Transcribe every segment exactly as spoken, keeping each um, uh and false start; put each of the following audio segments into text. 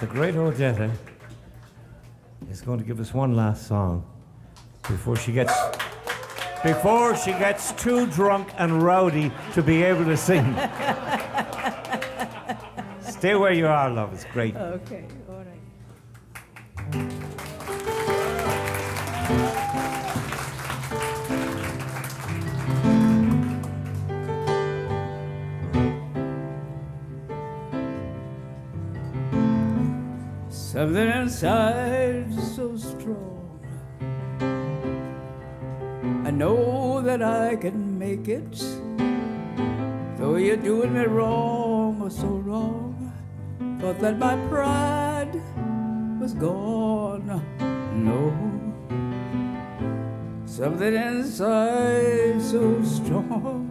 the great Odetta is going to give us one last song before she gets before she gets too drunk and rowdy to be able to sing. Stay where you are, love. It's great. Okay, all right. Something inside's so strong, I know that I can make it, though you're doing me wrong, or so wrong. Thought that my pride was gone, no. Something inside's so strong,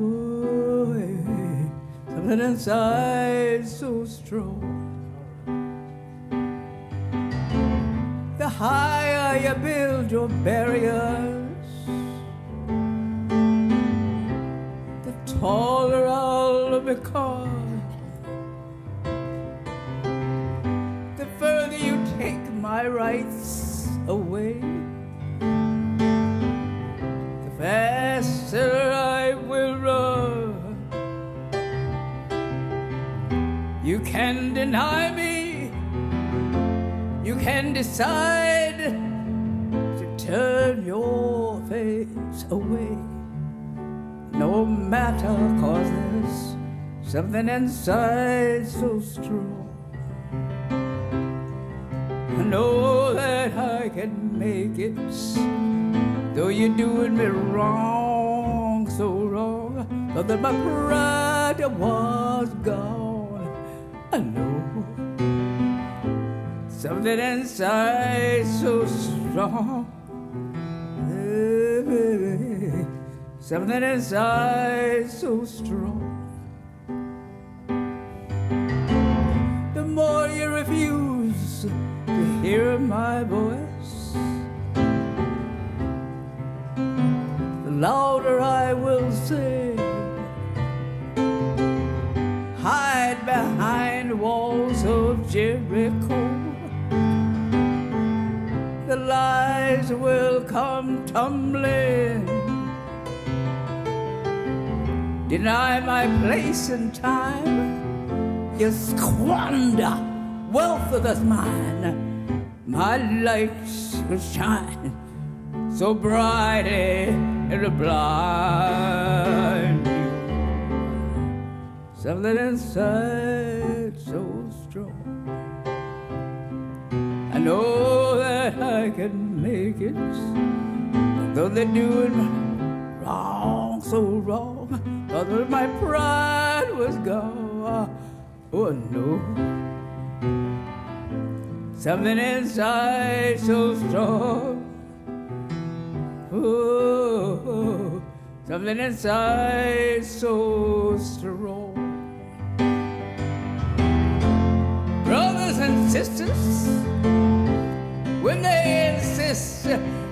oh, yeah. Something inside's so strong. The higher you build your barriers, the taller I'll become. The further you take my rights away, the faster I will run. You can deny me, you can decide to turn your face away, no matter, cause there's something inside so strong. I know that I can make it, though you're doing me wrong, so wrong. Though that my pride was gone, I know. Something inside so strong, yeah. Something inside so strong. The more you refuse to hear my voice, the louder I will say. Hide behind walls of Jericho, the lies will come tumbling. Deny my place and time, you squander wealth that is mine. My light will shine so brightly it'll blind you. Something inside so strong, I know I can make it, though they're doing wrong, so wrong. Though my pride was gone, oh no. Something inside so strong, oh, something inside so strong. Brothers and sisters, when they insist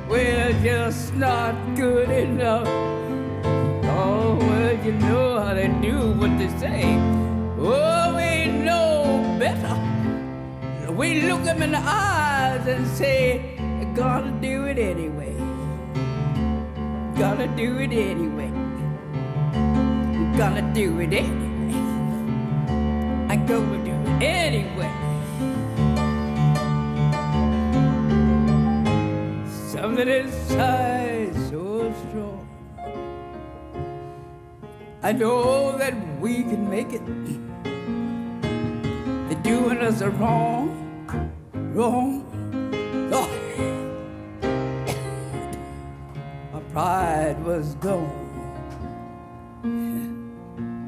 we're just not good enough, oh, well, you know how they do what they say. Oh, we know better. We look them in the eyes and say, gotta do it anyway. Gotta do it anyway. Gotta do it anyway. I go do it anyway. Something inside so strong, I know that we can make it. They're doing us a wrong, wrong, wrong. My pride was gone.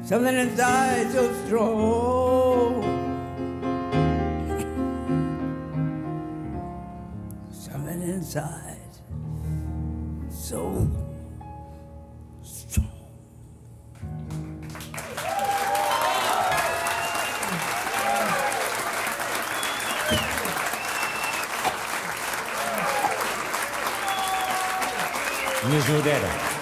Something inside so strong. Something inside so strong. Miss Odetta.